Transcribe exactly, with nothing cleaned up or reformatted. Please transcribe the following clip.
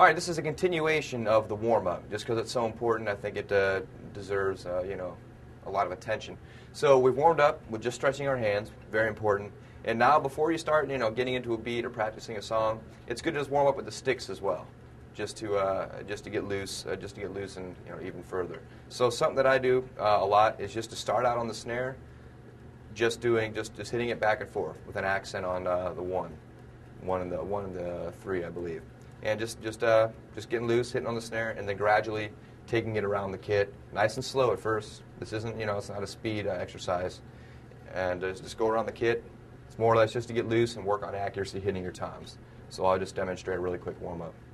All right, this is a continuation of the warm-up. Just because it's so important, I think it uh, deserves, uh, you know, a lot of attention. So we've warmed up with just stretching our hands, very important. And now before you start, you know, getting into a beat or practicing a song, it's good to just warm up with the sticks as well, just to uh, just to get loose, uh, just to get loose and you know even further. So something that I do uh, a lot is just to start out on the snare, just doing just just hitting it back and forth with an accent on uh, the one, one and the one and the three, I believe, and just just uh, just getting loose, hitting on the snare, and then gradually taking it around the kit, nice and slow at first. This isn't, you know, it's not a speed uh, exercise, and just, just go around the kit. It's more or less just to get loose and work on accuracy hitting your times. So I'll just demonstrate a really quick warm-up.